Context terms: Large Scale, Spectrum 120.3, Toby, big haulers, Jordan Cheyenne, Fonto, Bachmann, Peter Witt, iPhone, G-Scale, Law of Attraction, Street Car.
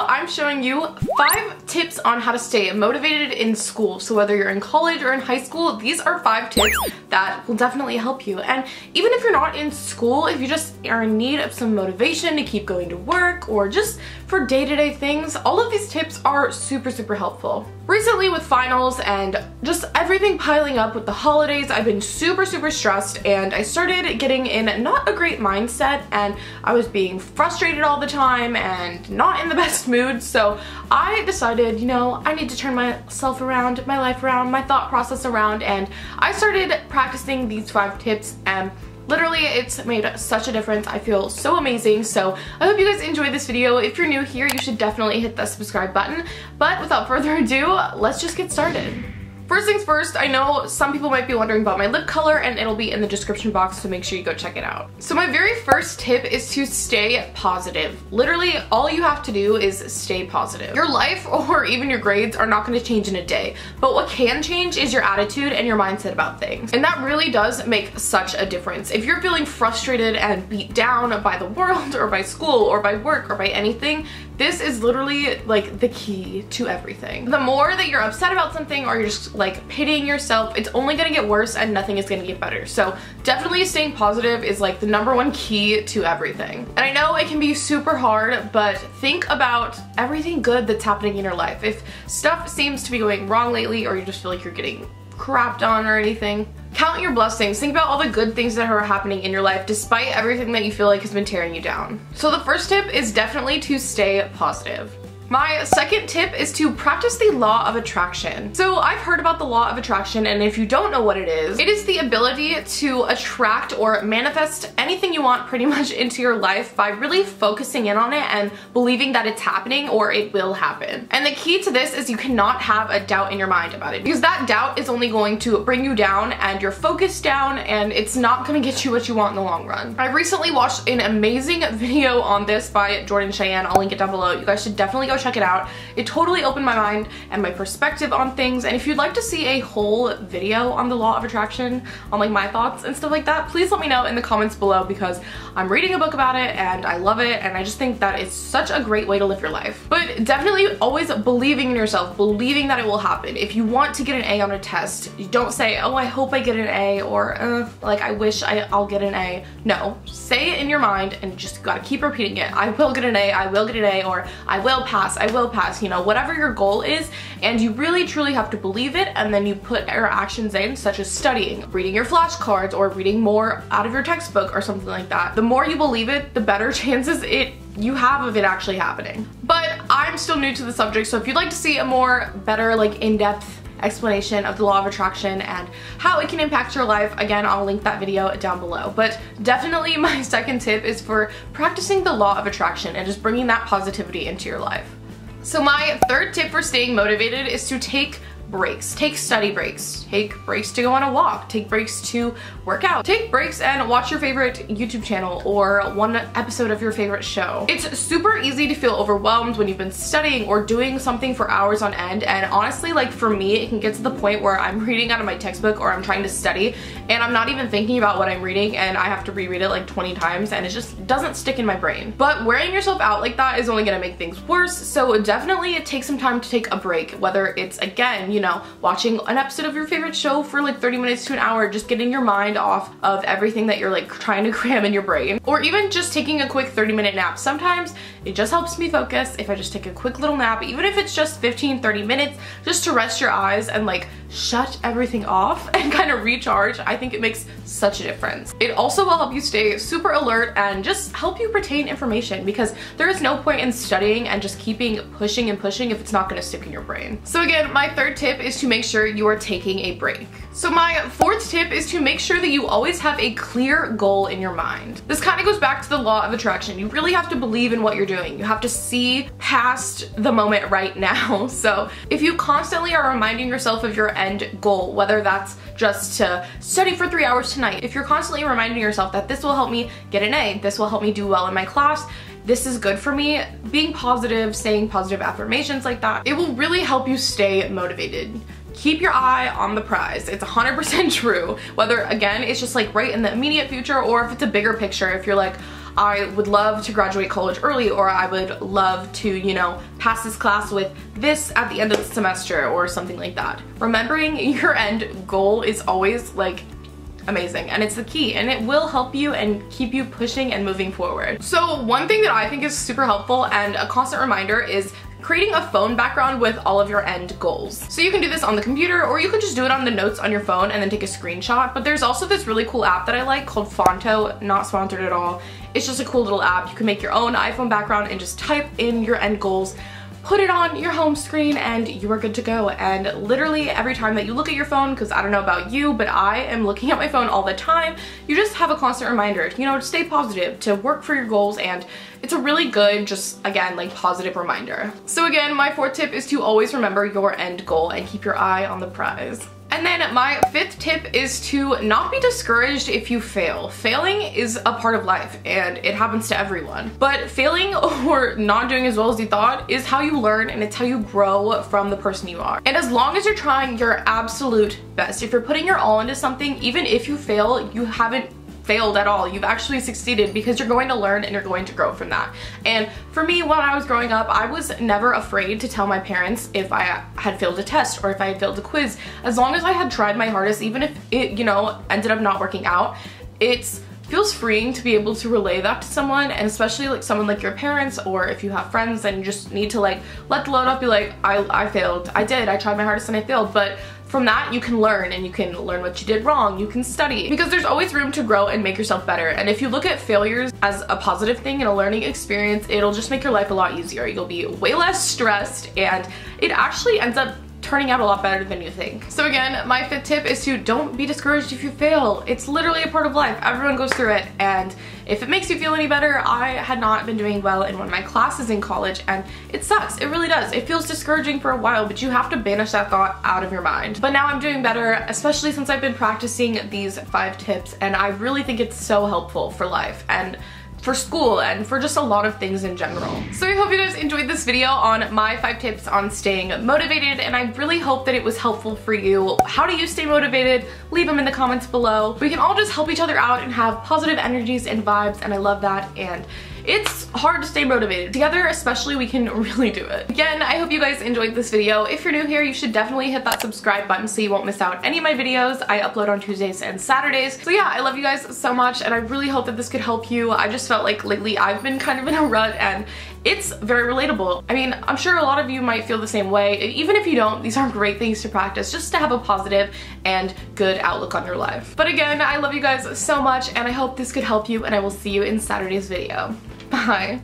video, I'm showing you 5 tips on how to stay motivated in school. So whether you're in college or in high school, these are 5 tips that will definitely help you. And even if you're not in school, if you just are in need of some motivation to keep going to work or just for day-to-day things, all of these tips are super helpful. Recently with finals and just everything piling up with the holidays, I've been super stressed, and I started getting in not a great mindset, and I was being frustrated all the time and not in the best mood. So I decided, you know, I need to turn myself around, my life around, my thought process around, and I started practicing these 5 tips, and literally it's made such a difference. I feel so amazing. So I hope you guys enjoyed this video. If you're new here, you should definitely hit the subscribe button. But without further ado, let's just get started. First things first, I know some people might be wondering about my lip color, and it'll be in the description box, so make sure you go check it out. So my very first tip is to stay positive. Literally, all you have to do is stay positive. Your life or even your grades are not going to change in a day, but what can change is your attitude and your mindset about things. And that really does make such a difference. If you're feeling frustrated and beat down by the world or by school or by work or by anything, this is literally like the key to everything. The more that you're upset about something or you're just like pitying yourself, it's only gonna get worse and nothing is gonna get better. So definitely staying positive is like the #1 key to everything. And I know it can be super hard, but think about everything good that's happening in your life. If stuff seems to be going wrong lately, or you just feel like you're getting crapped on or anything, count your blessings. Think about all the good things that are happening in your life despite everything that you feel like has been tearing you down. So the first tip is definitely to stay positive. My second tip is to practice the law of attraction. So I've heard about the law of attraction, and if you don't know what it is the ability to attract or manifest anything you want pretty much into your life by really focusing in on it and believing that it's happening or it will happen. And the key to this is you cannot have a doubt in your mind about it, because that doubt is only going to bring you down and your focus down, and it's not going to get you what you want in the long run. I recently watched an amazing video on this by Jordan Cheyenne. I'll link it down below. You guys should definitely go check it out. It totally opened my mind and my perspective on things, and if you'd like to see a whole video on the law of attraction, on like my thoughts and stuff like that, please let me know in the comments below, because I'm reading a book about it and I love it, and I just think that it's such a great way to live your life. But definitely always believing in yourself, believing that it will happen. If you want to get an A on a test, you don't say, oh, I hope I get an A, or like I wish I'll get an A. No, say it in your mind and just gotta keep repeating it. I will get an A, I will get an A, or I will pass, I will pass, you know, whatever your goal is, and you really truly have to believe it, and then you put your actions in, such as studying, reading your flashcards, or reading more out of your textbook or something like that. The more you believe it, the better chances you have of it actually happening. But I'm still new to the subject, so if you'd like to see a more better like in-depth explanation of the law of attraction and how it can impact your life, again, I'll link that video down below. But definitely my second tip is for practicing the law of attraction and just bringing that positivity into your life. So my third tip for staying motivated is to take breaks. Take study breaks. Take breaks to go on a walk. Take breaks to work out. Take breaks and watch your favorite YouTube channel or one episode of your favorite show. It's super easy to feel overwhelmed when you've been studying or doing something for hours on end, and honestly, like for me, it can get to the point where I'm reading out of my textbook or I'm trying to study and I'm not even thinking about what I'm reading, and I have to reread it like 20 times, and it just doesn't stick in my brain. But wearing yourself out like that is only gonna make things worse, so definitely take some time to take a break, whether it's, again, you know, watching an episode of your favorite show for like 30 minutes to an hour, just getting your mind off of everything that you're like trying to cram in your brain, or even just taking a quick 30-minute nap. Sometimes it just helps me focus if I just take a quick little nap, even if it's just 15-30 minutes, just to rest your eyes and like shut everything off and kind of recharge. I think it makes such a difference. It also will help you stay super alert and just help you retain information, because there is no point in studying and just keeping pushing and pushing if it's not going to stick in your brain. So again, my third tip is to make sure you are taking a break. So my fourth tip is to make sure that you always have a clear goal in your mind. This kind of goes back to the law of attraction. You really have to believe in what you're doing. You have to see past the moment right now. So if you constantly are reminding yourself of your end goal, whether that's just to study for 3 hours tonight, if you're constantly reminding yourself that this will help me get an A, this will help me do well in my class, this is good for me, being positive, saying positive affirmations like that, it will really help you stay motivated. Keep your eye on the prize. It's 100% true. Whether, again, it's just like right in the immediate future, or if it's a bigger picture, if you're like, I would love to graduate college early, or I would love to, you know, pass this class with this at the end of the semester or something like that. Remembering your end goal is always like amazing, and it's the key, and it will help you and keep you pushing and moving forward. So one thing that I think is super helpful and a constant reminder is creating a phone background with all of your end goals. So you can do this on the computer, or you can just do it on the notes on your phone and then take a screenshot. But there's also this really cool app that I like called Fonto, not sponsored at all. It's just a cool little app. You can make your own iPhone background and just type in your end goals, put it on your home screen, and you are good to go. And literally every time that you look at your phone, because I don't know about you, but I am looking at my phone all the time, you just have a constant reminder, you know, to stay positive, to work for your goals, and it's a really good, just again, like positive reminder. So again, my fourth tip is to always remember your end goal and keep your eye on the prize. And then my fifth tip is to not be discouraged if you fail. Failing is a part of life and it happens to everyone. But failing or not doing as well as you thought is how you learn, and it's how you grow from the person you are. And as long as you're trying your absolute best, if you're putting your all into something, even if you fail, you haven't failed at all. You've actually succeeded, because you're going to learn and you're going to grow from that. And for me, when I was growing up, I was never afraid to tell my parents if I had failed a test or if I had failed a quiz. As long as I had tried my hardest, even if it, you know, ended up not working out, it's feels freeing to be able to relay that to someone, and especially like someone like your parents, or if you have friends and you just need to like let the load up, be like, I failed, I did, I tried my hardest and I failed. But from that you can learn, and you can learn what you did wrong, you can study, because there's always room to grow and make yourself better. And if you look at failures as a positive thing and a learning experience, it'll just make your life a lot easier. You'll be way less stressed, and it actually ends up turning out a lot better than you think. So again, my fifth tip is to don't be discouraged if you fail. It's literally a part of life. Everyone goes through it, and if it makes you feel any better, I had not been doing well in one of my classes in college, and it sucks. It really does. It feels discouraging for a while, but you have to banish that thought out of your mind. But now I'm doing better, especially since I've been practicing these 5 tips, and I really think it's so helpful for life and for school and for just a lot of things in general. So I hope you guys enjoyed this video on my 5 tips on staying motivated, and I really hope that it was helpful for you. How do you stay motivated? Leave them in the comments below. We can all just help each other out and have positive energies and vibes, and I love that. And it's hard to stay motivated. Together, especially, we can really do it. Again, I hope you guys enjoyed this video. If you're new here, you should definitely hit that subscribe button so you won't miss out any of my videos. I upload on Tuesdays and Saturdays. So yeah, I love you guys so much, and I really hope that this could help you. I just felt like lately I've been kind of in a rut, and it's very relatable. I mean, I'm sure a lot of you might feel the same way. Even if you don't, these are great things to practice just to have a positive and good outlook on your life. But again, I love you guys so much, and I hope this could help you, and I will see you in Saturday's video. Bye.